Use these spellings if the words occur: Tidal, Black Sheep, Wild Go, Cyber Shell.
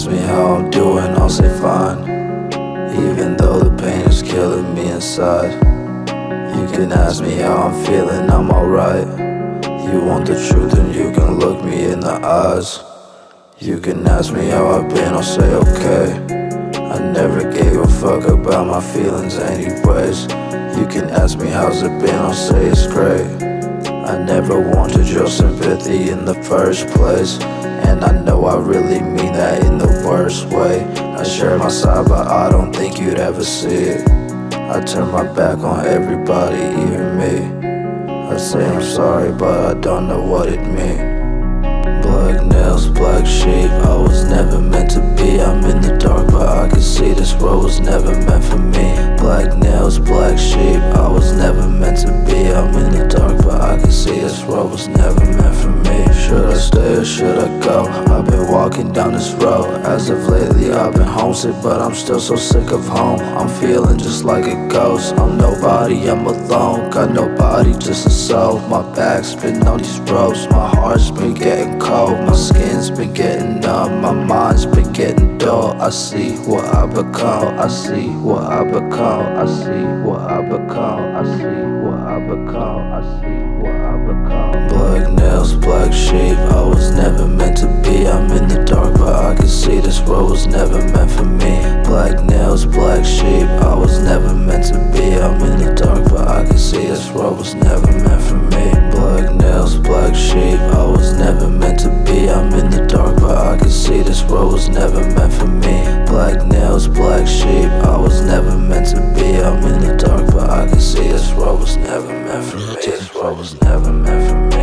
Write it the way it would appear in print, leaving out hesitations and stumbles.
ask me how I'm doing, I'll say fine. Even though the pain is killing me inside. You can ask me how I'm feeling, I'm alright. You want the truth and you can look me in the eyes. You can ask me how I've been, I'll say okay. I never gave a fuck about my feelings anyways. You can ask me how's it been, I'll say it's great. I never wanted your sympathy in the first place, and I know I really mean that in the worst way. I share my side, but I don't think you'd ever see it. I turn my back on everybody, even me. I say I'm sorry, but I don't know what it means. Black nails, black sheep, I was never meant to be. I'm in the dark, but I can see this world was never meant for me. Black nails, black sheep, I was never meant to be. I'm in the dark, but I can see this road was never meant for me. Should I stay or should I go? I've been walking down this road. As of lately I've been homesick, but I'm still so sick of home. I'm feeling just like a ghost. I'm nobody, I'm alone. Got nobody, just a soul. My back's been on these ropes. My heart's been getting cold. My skin's been getting numb. My mind's been getting dull. I see what I become. I see what I become. I see what I become, I see what I become, I see what I become. Black nails, black sheep, I was never meant to be. I'm in the dark, but I can see this world was never meant for me. Black nails, black sheep, I was never meant to be. I'm in the dark, but I can see this world was never meant for me. Black nails, black sheep, I was never meant to be. I'm in the dark, but I can see this world was never meant for me. Black nails, black sheep, I was never meant to be. I'm in the dark, but I can see this world was never meant for me. This world was never meant for me.